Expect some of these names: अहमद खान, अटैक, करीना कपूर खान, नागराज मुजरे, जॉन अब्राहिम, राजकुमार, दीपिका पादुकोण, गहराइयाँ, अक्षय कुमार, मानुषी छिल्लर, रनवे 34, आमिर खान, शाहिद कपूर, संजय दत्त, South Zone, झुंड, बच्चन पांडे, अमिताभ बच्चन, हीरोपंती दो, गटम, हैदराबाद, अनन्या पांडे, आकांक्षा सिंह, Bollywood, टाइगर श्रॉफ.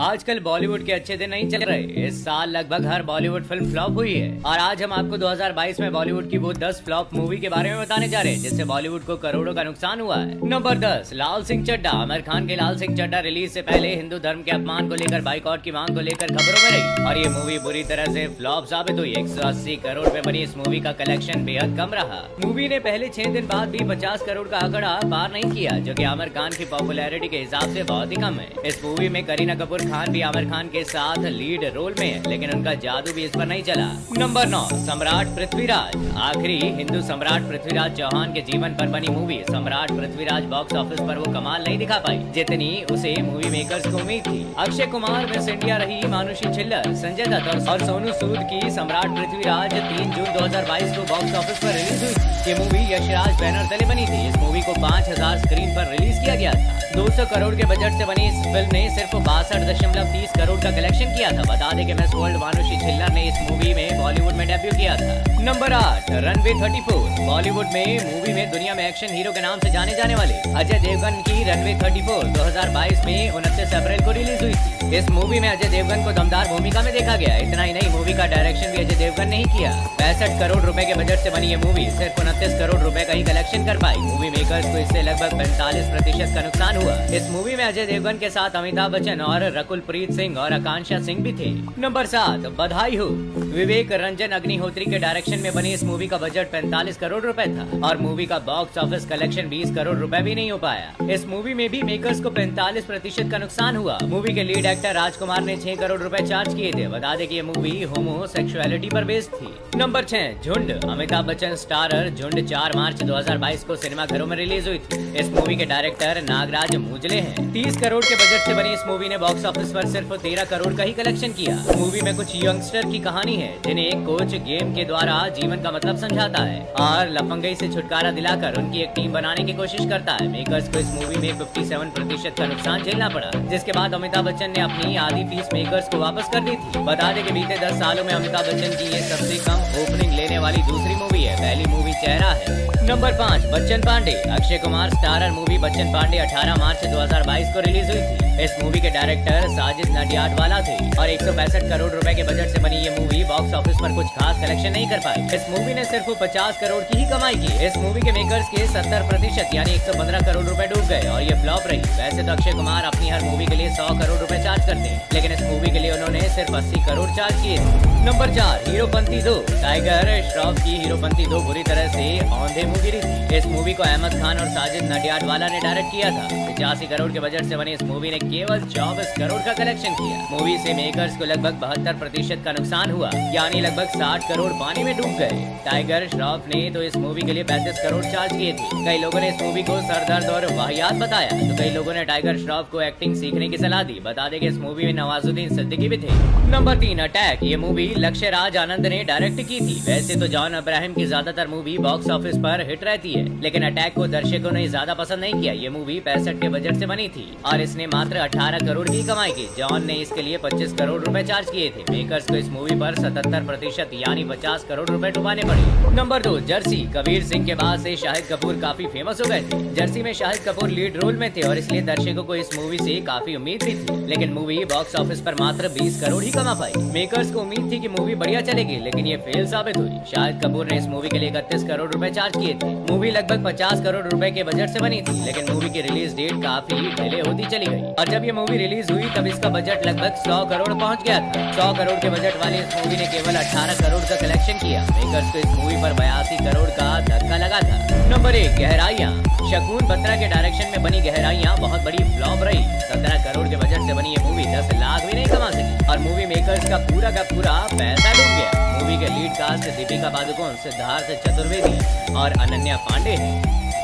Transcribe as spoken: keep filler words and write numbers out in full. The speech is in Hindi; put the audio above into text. आजकल बॉलीवुड के अच्छे दिन नहीं चल रहे। इस साल लगभग हर बॉलीवुड फिल्म फ्लॉप हुई है और आज हम आपको दो हज़ार बाईस में बॉलीवुड की वो दस फ्लॉप मूवी के बारे में बताने जा रहे हैं जिससे बॉलीवुड को करोड़ों का नुकसान हुआ है। नंबर दस, लाल सिंह चड्ढा। आमिर खान के लाल सिंह चड्ढा रिलीज से पहले हिंदू धर्म के अपमान को लेकर बाइकआउट की मांग को लेकर खबरों में रही और ये मूवी बुरी तरह से फ्लॉप साबित हुई। एक सौ अस्सी करोड़ में बनी इस मूवी का कलेक्शन बेहद कम रहा। मूवी ने पहले छह दिन बाद भी पचास करोड़ का आंकड़ा पार नहीं किया जो की आमिर खान की पॉपुलैरिटी के हिसाब से बहुत ही कम है। इस मूवी में करीना कपूर खान भी आमिर खान के साथ लीड रोल में है लेकिन उनका जादू भी इस पर नहीं चला। नंबर नौ, सम्राट पृथ्वीराज। आखिरी हिंदू सम्राट पृथ्वीराज चौहान के जीवन पर बनी मूवी सम्राट पृथ्वीराज बॉक्स ऑफिस पर वो कमाल नहीं दिखा पाई जितनी उसे मूवी मेकर्स को उम्मीद थी। अक्षय कुमार मिस इंडिया रही मानुषी छिल्लर, संजय दत्त और सोनू सूद की सम्राट पृथ्वीराज तीन जून दो हजार बाईस को बॉक्स ऑफिस पर रिलीज हुई। ये मूवी यशराज बैनर तले बनी थी। इस मूवी को पाँच हज़ार स्क्रीन पर रिलीज किया गया था। दो सौ करोड़ के बजट से बनी इस फिल्म ने सिर्फ बासठ दशमलव तीस करोड़ का कलेक्शन किया था। बता दें कि मिस वर्ल्ड मानुषी छिल्लर ने इस मूवी में बॉलीवुड में डेब्यू किया था। नंबर आठ, रनवे चौंतीस। बॉलीवुड में मूवी में दुनिया में एक्शन हीरो के नाम से जाने जाने वाले अजय देवगन की रनवे चौंतीस दो हज़ार बाईस में उनतीस अप्रैल को रिलीज हुई थी। इस मूवी में अजय देवगन को दमदार भूमिका में देखा गया। इतना ही नहीं, मूवी का डायरेक्शन भी अजय देवगन ने ही किया। पैंसठ करोड़ रुपए के बजट से बनी ये मूवी सिर्फ उनतीस करोड़ रुपए का ही कलेक्शन कर पाई। मूवी मेकर्स को इससे लगभग पैंतालीस प्रतिशत का नुकसान हुआ। इस मूवी में अजय देवगन के साथ अमिताभ बच्चन और रकुल प्रीत सिंह और आकांक्षा सिंह भी थे। नंबर सात, बधाई हो। विवेक रंजन अग्निहोत्री के डायरेक्शन में बनी इस मूवी का बजट पैंतालीस करोड़ रुपए था और मूवी का बॉक्स ऑफिस कलेक्शन बीस करोड़ रुपए भी नहीं हो पाया। इस मूवी में भी मेकर्स को पैंतालीस प्रतिशत का नुकसान हुआ। मूवी के लीड एक्टर राजकुमार ने छह करोड़ रुपए चार्ज किए थे। बता दें कि ये मूवी होमोसेक्सुअलिटी पर बेस्ड थी। नंबर छह, झुंड। अमिताभ बच्चन स्टारर झुंड चार मार्च दो हजार बाईस को सिनेमा घरों में रिलीज हुई थी। इस मूवी के डायरेक्टर नागराज मुजरे हैं। तीस करोड़ के बजट से बनी इस मूवी ने बॉक्स ऑफिस पर सिर्फ तेरह करोड़ का ही कलेक्शन किया। मूवी में कुछ यंगस्टर की कहानी है जिन्हें एक कोच गेम के द्वारा जीवन का मतलब समझाता है और लफंगई से छुटकारा दिलाकर उनकी एक टीम बनाने की कोशिश करता है। मेकर्स को इस मूवी में सत्तावन प्रतिशत का नुकसान झेलना पड़ा जिसके बाद अमिताभ बच्चन ने अपनी आधी फीस मेकर्स को वापस कर दी थी। बता दें कि बीते दस सालों में अमिताभ बच्चन की ये सबसे कम ओपनिंग लेने वाली दूसरी मूवी है। पहली मूवी चेहरा है। नंबर पाँच, बच्चन पांडे। अक्षय कुमार स्टारर मूवी बच्चन पांडे अठारह मार्च दो हज़ार बाईस को रिलीज हुई थी। इस मूवी के डायरेक्टर साजिद नडियाडवाला थे और एक सौ पैंसठ करोड़ रुपए के बजट से बनी ये मूवी बॉक्स ऑफिस पर कुछ खास कलेक्शन नहीं कर पाई। इस मूवी ने सिर्फ पचास करोड़ की ही कमाई की। इस मूवी के मेकर्स के सत्तर प्रतिशत यानी एक सौ पंद्रह करोड़ रुपए डूब गए और ये फ्लॉप रही। वैसे तो अक्षय कुमार अपनी हर मूवी के लिए सौ करोड़ रुपए चार्ज करते हैं लेकिन इस मूवी के लिए उन्होंने सिर्फ अस्सी करोड़ चार्ज किए। नंबर चार, हीरोपंती दो। टाइगर श्रॉफ की हीरोपंती दो बुरी तरह से औंधे मुंह गिरी थी। इस मूवी को अहमद खान और साजिद नडियाडवाला ने डायरेक्ट किया था। पचासी करोड़ के बजट से बनी इस मूवी ने केवल चौबीस करोड़ का कलेक्शन किया। मूवी से मेकर्स को लगभग बहत्तर प्रतिशत का नुकसान हुआ यानी लगभग साठ करोड़ पानी में डूब गए। टाइगर श्रॉफ ने तो इस मूवी के लिए पैंतीस करोड़ चार्ज किए थे। कई लोगों ने इस मूवी को सरदर्द और वाहियात बताया तो कई लोगों ने टाइगर श्रॉफ को एक्टिंग सीखने की सलाह दी। बता दें कि इस मूवी में नवाजुद्दीन सिद्दीकी भी थे। नंबर तीन, अटैक। ये मूवी लक्ष्य राज आनंद ने डायरेक्ट की थी। वैसे तो जॉन अब्राहिम की ज्यादातर मूवी बॉक्स ऑफिस पर हिट रहती है लेकिन अटैक को दर्शकों ने ज्यादा पसंद नहीं किया। ये मूवी पैंसठ के बजट से बनी थी और इसने मात्र अठारह करोड़ की कमाई की। जॉन ने इसके लिए पच्चीस करोड़ रुपए चार्ज किए थे। मेकर्स को इस मूवी पर सतहत्तर प्रतिशत यानी पचास करोड़ रुपए डुबाने पड़े। नंबर दो, जर्सी। कबीर सिंह के बाद से शाहिद कपूर काफी फेमस हो गए थे। जर्सी में शाहिद कपूर लीड रोल में थे और इसलिए दर्शकों को इस मूवी से काफी उम्मीद भी थी लेकिन मूवी बॉक्स ऑफिस पर मात्र बीस करोड़ ही कमा पाई। मेकर्स को उम्मीद थी कि मूवी बढ़िया चलेगी लेकिन ये फेल साबित हुई। शाहिद कपूर ने इस मूवी के लिए इकतीस करोड़ रुपए चार्ज किए थे। मूवी लगभग पचास करोड़ रुपए के बजट से बनी थी लेकिन मूवी की रिलीज डेट काफी डिले होती चली गई और जब ये मूवी रिलीज हुई तब इसका बजट लगभग सौ करोड़ पहुंच गया था। सौ करोड़ के बजट वाली इस मूवी ने केवल अठारह करोड़ का कलेक्शन किया। मेकर्स को इस मूवी पर बयासी करोड़ का धक्का लगा था। नंबर एक, गहराइयाँ। शकुन बत्रा के डायरेक्शन में बनी गहराइयाँ बहुत बड़ी फ्लॉप रही। सत्रह करोड़ के बजट से बनी ये मूवी दस लाख भी नहीं कमा सकी और मूवी मेकर्स का पूरा का पूरा पैसा डूब गया। मूवी के लीड कास्ट दीपिका पादुकोण, सिद्धार्थ चतुर्वेदी और अनन्या पांडे है।